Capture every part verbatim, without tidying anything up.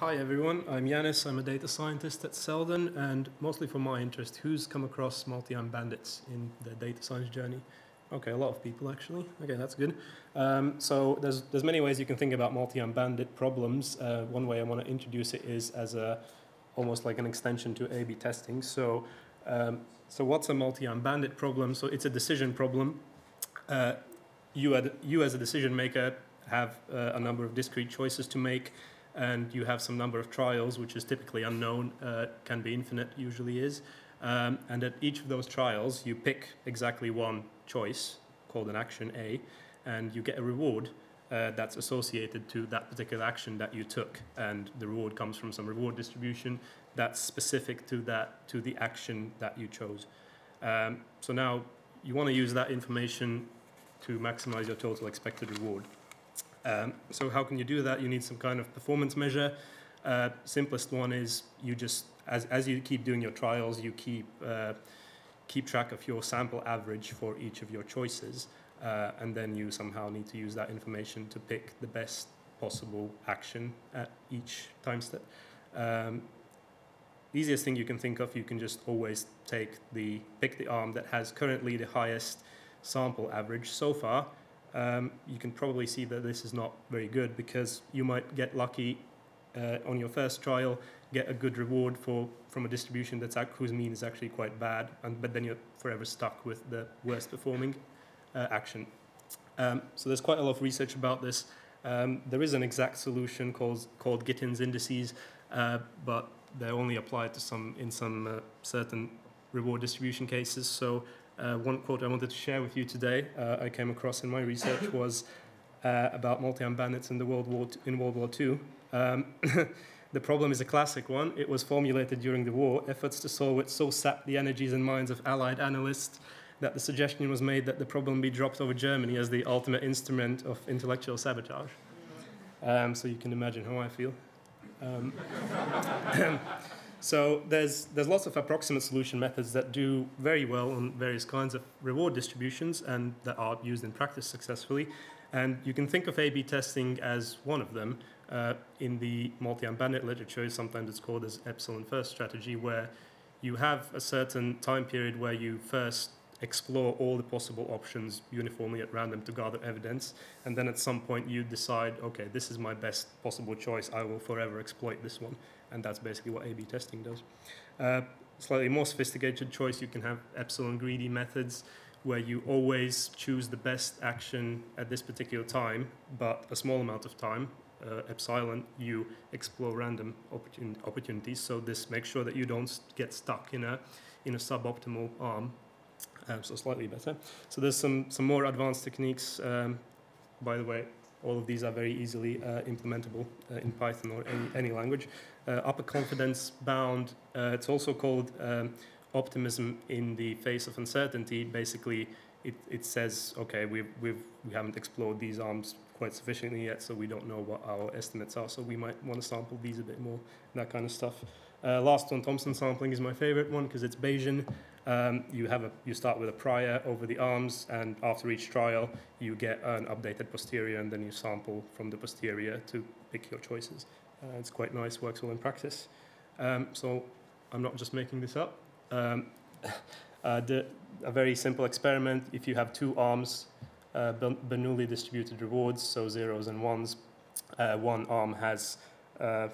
Hi everyone, I'm Yanis, I'm a data scientist at Selden, and mostly for my interest, who's come across Multi Armed Bandits in their data science journey? Okay, a lot of people actually. Okay, that's good. Um, so there's, there's many ways you can think about Multi Armed Bandit problems. Uh, one way I want to introduce it is as a almost like an extension to A B testing. So, um, so what's a Multi Armed Bandit problem? So it's a decision problem. Uh, you, ad you as a decision maker have uh, a number of discrete choices to make, and you have some number of trials, which is typically unknown, uh, can be infinite, usually is. Um, and at each of those trials, you pick exactly one choice, called an action A, and you get a reward uh, that's associated to that particular action that you took. And the reward comes from some reward distribution that's specific to, that, to the action that you chose. Um, so now you want to use that information to maximize your total expected reward. Um, so how can you do that? You need some kind of performance measure. Uh, simplest one is you just, as, as you keep doing your trials, you keep, uh, keep track of your sample average for each of your choices, uh, and then you somehow need to use that information to pick the best possible action at each time step. Um, easiest thing you can think of, you can just always take the, pick the arm that has currently the highest sample average so far. Um, you can probably see that this is not very good because you might get lucky uh, on your first trial, get a good reward for, from a distribution that's whose mean is actually quite bad, and, but then you're forever stuck with the worst performing uh, action. Um, so there's quite a lot of research about this. Um, there is an exact solution called, called Gittins indices, uh, but they're only applied to some, in some uh, certain reward distribution cases. So Uh, one quote I wanted to share with you today uh, I came across in my research was uh, about multi-armed bandits in, the World War in World War Two. Um, the problem is a classic one. It was formulated during the war. Efforts to solve it so sapped the energies and minds of Allied analysts that the suggestion was made that the problem be dropped over Germany as the ultimate instrument of intellectual sabotage. Um, so you can imagine how I feel. Um, So there's, there's lots of approximate solution methods that do very well on various kinds of reward distributions and that are used in practice successfully. And you can think of A B testing as one of them. Uh, in the multi-armed bandit literature, sometimes it's called as epsilon first strategy, where you have a certain time period where you first explore all the possible options uniformly at random to gather evidence. And then at some point you decide, okay, this is my best possible choice. I will forever exploit this one. And that's basically what A B testing does. Uh, slightly more sophisticated choice, you can have epsilon greedy methods where you always choose the best action at this particular time, but a small amount of time, uh, epsilon, you explore random opportun opportunities. So this makes sure that you don't get stuck in a, in a suboptimal arm. Um, so slightly better. So there's some, some more advanced techniques. Um, by the way, all of these are very easily uh, implementable uh, in Python or any, any language. Uh, upper confidence bound, uh, it's also called um, optimism in the face of uncertainty. Basically, it, it says, okay, we've, we've, we haven't explored these arms quite sufficiently yet, so we don't know what our estimates are, so we might want to sample these a bit more, that kind of stuff. Uh, last one, Thompson sampling is my favorite one because it's Bayesian. Um, you have a, you start with a prior over the arms, and after each trial, you get an updated posterior, and then you sample from the posterior to pick your choices. Uh, it's quite nice, works well in practice. Um, so I'm not just making this up. Um, uh, the, a very simple experiment: if you have two arms, uh, Bernoulli distributed rewards, so zeros and ones. Uh, one arm has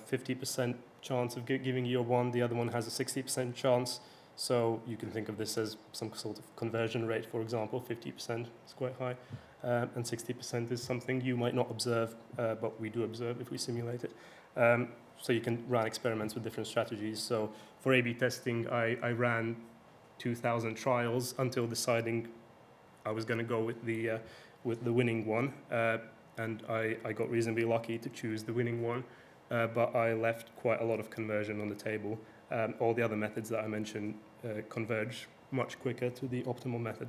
fifty percent chance of giving you a one, the other one has a sixty percent chance. So you can think of this as some sort of conversion rate, for example, fifty percent is quite high, um, and sixty percent is something you might not observe, uh, but we do observe if we simulate it. Um, so you can run experiments with different strategies. So for A B testing, I, I ran two thousand trials until deciding I was going to go with the, uh, with the winning one, uh, and I, I got reasonably lucky to choose the winning one. Uh, but I left quite a lot of conversion on the table. Um, all the other methods that I mentioned uh, converge much quicker to the optimal method.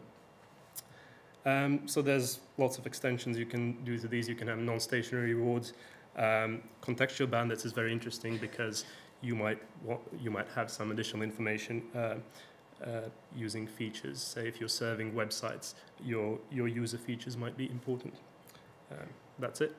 Um, so there's lots of extensions you can do to these. You can have non-stationary rewards. Um, contextual bandits is very interesting because you might, want, you might have some additional information uh, uh, using features. Say if you're serving websites, your, your user features might be important. Um, that's it.